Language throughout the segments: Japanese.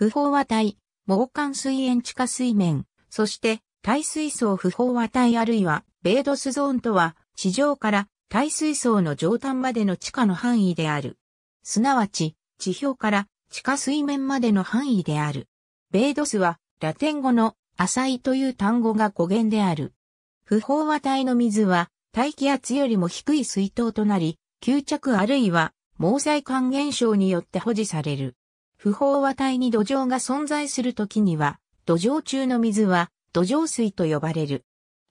不飽和体、毛管水塩地下水面、そして耐水層不飽和体あるいはベードスゾーンとは地上から耐水層の上端までの地下の範囲である。すなわち地表から地下水面までの範囲である。ベードスはラテン語の浅いという単語が語源である。不飽和体の水は大気圧よりも低い水筒となり、吸着あるいは毛細管現象によって保持される。不飽和体に土壌が存在するときには、土壌中の水は土壌水と呼ばれる。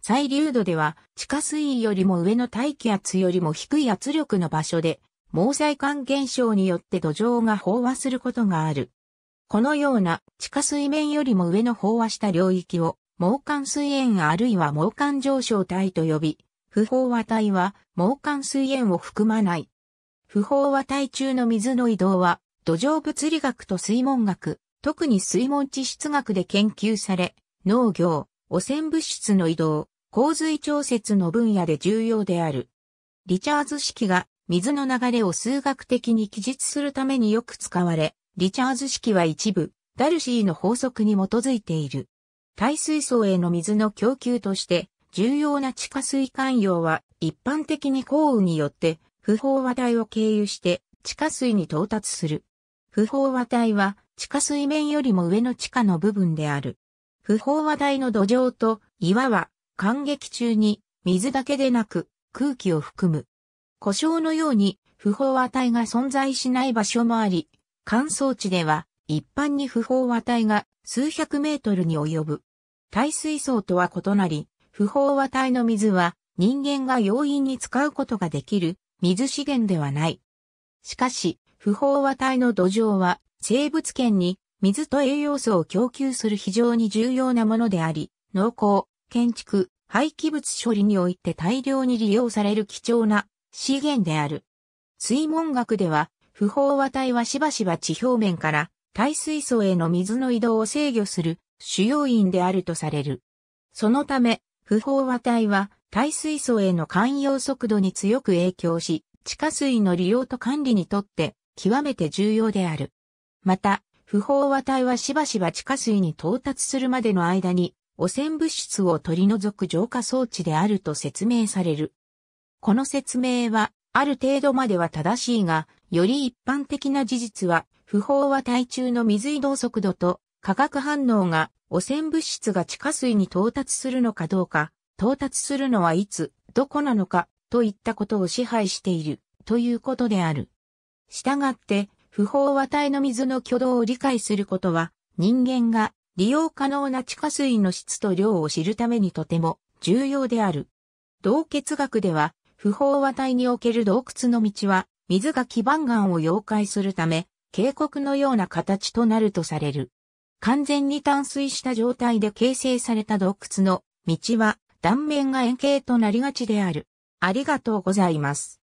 対流度では地下水位よりも上の大気圧よりも低い圧力の場所で、毛細管現象によって土壌が飽和することがある。このような地下水面よりも上の飽和した領域を毛管水塩あるいは毛管上昇体と呼び、不飽和体は毛管水塩を含まない。不飽和体中の水の移動は土壌物理学と水文学、特に水文地質学で研究され、農業、汚染物質の移動、洪水調節の分野で重要である。リチャーズ式が水の流れを数学的に記述するためによく使われ、リチャーズ式は一部、ダルシーの法則に基づいている。耐水層への水の供給として、重要な地下水管用は、一般的に降雨によって、不飽和体を経由して、地下水に到達する。不飽和体は、地下水面よりも上の地下の部分である。不飽和体の土壌と岩は、間隙中に、水だけでなく、空気を含む。湖沼のように、不飽和体が存在しない場所もあり、乾燥地では一般に不飽和体が数百メートルに及ぶ。耐水層とは異なり、不飽和体の水は人間が容易に使うことができる水資源ではない。しかし、不飽和体の土壌は生物圏に水と栄養素を供給する非常に重要なものであり、農耕、建築、廃棄物処理において大量に利用される貴重な資源である。水文学では、不飽和体はしばしば地表面から耐水層への水の移動を制御する主要因であるとされる。そのため、不飽和体は耐水層への間葉速度に強く影響し、地下水の利用と管理にとって極めて重要である。また、不飽和体はしばしば地下水に到達するまでの間に汚染物質を取り除く浄化装置であると説明される。この説明はある程度までは正しいが、より一般的な事実は、不飽和体中の水移動速度と化学反応が汚染物質が地下水に到達するのかどうか、到達するのはいつ、どこなのか、といったことを支配している、ということである。したがって、不飽和体の水の挙動を理解することは、人間が利用可能な地下水の質と量を知るためにとても重要である。洞穴学では、不飽和体における洞窟の道は、水が基盤岩を溶解するため、渓谷のような形となるとされる。完全に淡水した状態で形成された洞窟の道は断面が円形となりがちである。ありがとうございます。